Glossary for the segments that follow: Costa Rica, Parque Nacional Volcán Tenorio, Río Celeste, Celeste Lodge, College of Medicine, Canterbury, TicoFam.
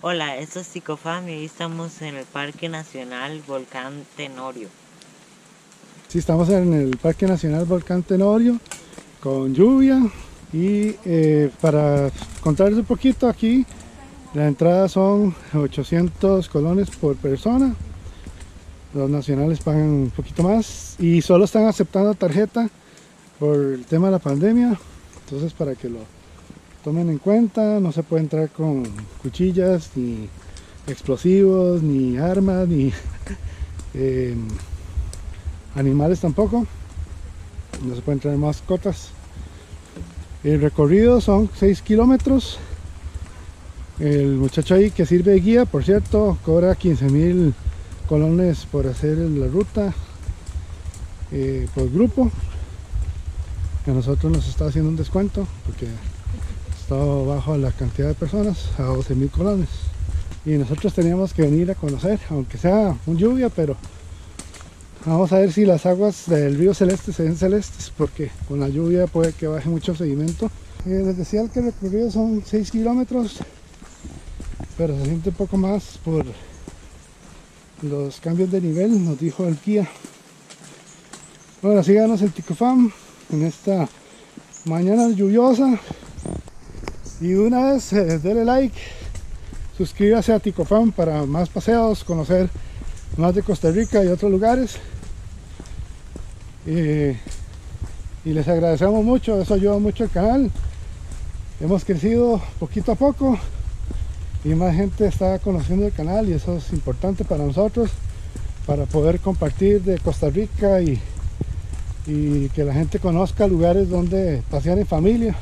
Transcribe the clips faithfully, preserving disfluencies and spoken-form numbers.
Hola, esto es TicoFam y hoy estamos en el Parque Nacional Volcán Tenorio. Sí, estamos en el Parque Nacional Volcán Tenorio con lluvia y eh, para contarles un poquito aquí, la entrada son ochocientos colones por persona. Los nacionales pagan un poquito más y solo están aceptando tarjeta por el tema de la pandemia, entonces para que lo tomen en cuenta, no se puede entrar con cuchillas, ni explosivos, ni armas, ni eh, animales tampoco. No se pueden traer mascotas. El recorrido son seis kilómetros. El muchacho ahí que sirve de guía, por cierto, cobra quince mil colones por hacer la ruta eh, por grupo. A nosotros nos está haciendo un descuento porque estaba bajo la cantidad de personas, a doce mil colones, y nosotros teníamos que venir a conocer, aunque sea un lluvia, pero vamos a ver si las aguas del río Celeste se ven celestes, porque con la lluvia puede que baje mucho sedimento. Eh, les decía que el recorrido son seis kilómetros, pero se siente un poco más por los cambios de nivel, nos dijo el guía. Bueno, síganos en TicoFam en esta mañana lluviosa. Y de una vez, eh, denle like, suscríbase a TicoFam para más paseos, conocer más de Costa Rica y otros lugares. Eh, y les agradecemos mucho, eso ayuda mucho al canal. Hemos crecido poquito a poco y más gente está conociendo el canal y eso es importante para nosotros, para poder compartir de Costa Rica y, y que la gente conozca lugares donde pasear en familia.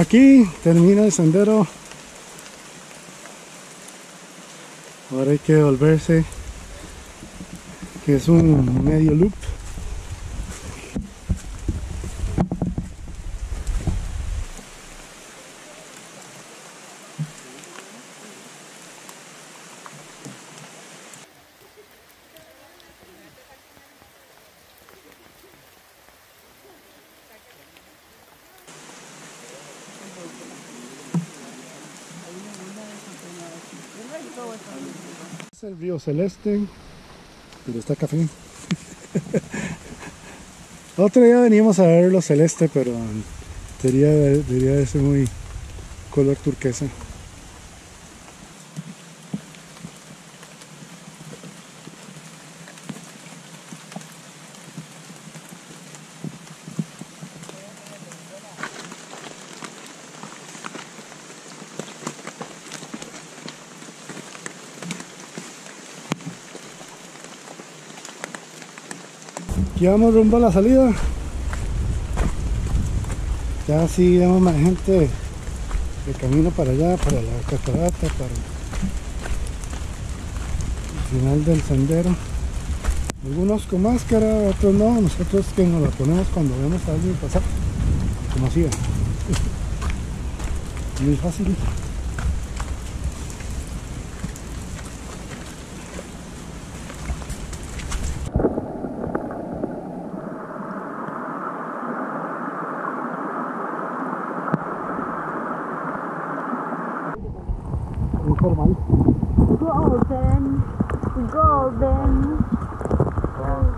Aquí termina el sendero. Ahora hay que volverse, que es un medio loop. Es el río Celeste, pero está café. Otro día venimos a ver lo celeste, pero debería, debería de ser muy color turquesa. Aquí vamos rumbo a la salida. Ya sí vemos más gente de camino para allá, para la catarata, para el final del sendero. Algunos con máscara, otros no. Nosotros que nos la ponemos cuando vemos a alguien pasar, como así. Muy fácil. Golden, golden.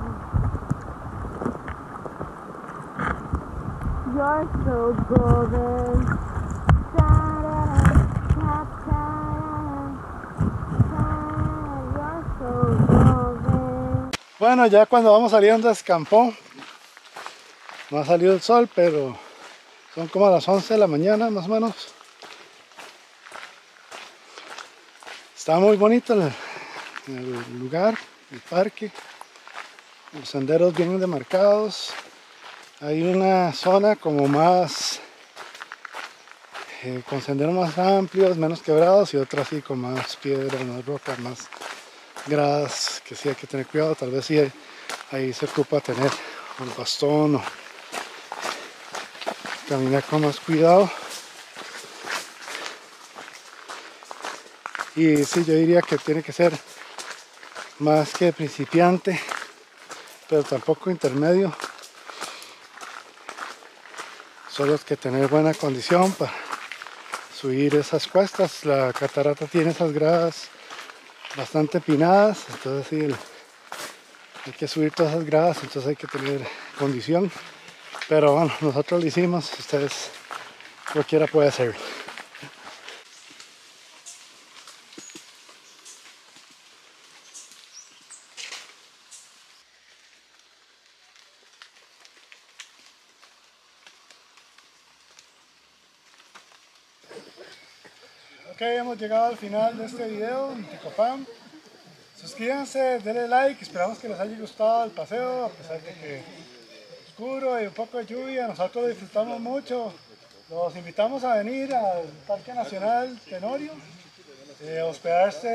You're so golden. Bueno, ya cuando vamos saliendo escampó. No ha salido el sol, pero son como a las once de la mañana más o menos. Está muy bonito el, el lugar, el parque, los senderos bien demarcados. Hay una zona como más, eh, con senderos más amplios, menos quebrados, y otra así con más piedras, más rocas, más gradas, que sí hay que tener cuidado. Tal vez sí, ahí se ocupa tener un bastón o caminar con más cuidado. Y sí, yo diría que tiene que ser más que principiante, pero tampoco intermedio. Solo hay que tener buena condición para subir esas cuestas. La catarata tiene esas gradas bastante empinadas, entonces sí, hay que subir todas esas gradas, entonces hay que tener condición. Pero bueno, nosotros lo hicimos, ustedes, cualquiera puede hacerlo. Ok, hemos llegado al final de este video en TicoFam. Suscríbanse, denle like, esperamos que les haya gustado el paseo, a pesar de que es oscuro y un poco de lluvia, nosotros disfrutamos mucho. Los invitamos a venir al Parque Nacional Tenorio, eh, hospedarse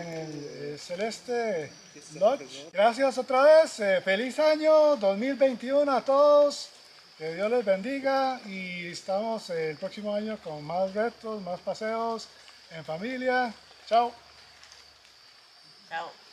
en el Celeste Lodge. Gracias otra vez, eh, feliz año dos mil veintiuno a todos. Que Dios les bendiga y estamos el próximo año con más retos, más paseos en familia. Chao. Chao.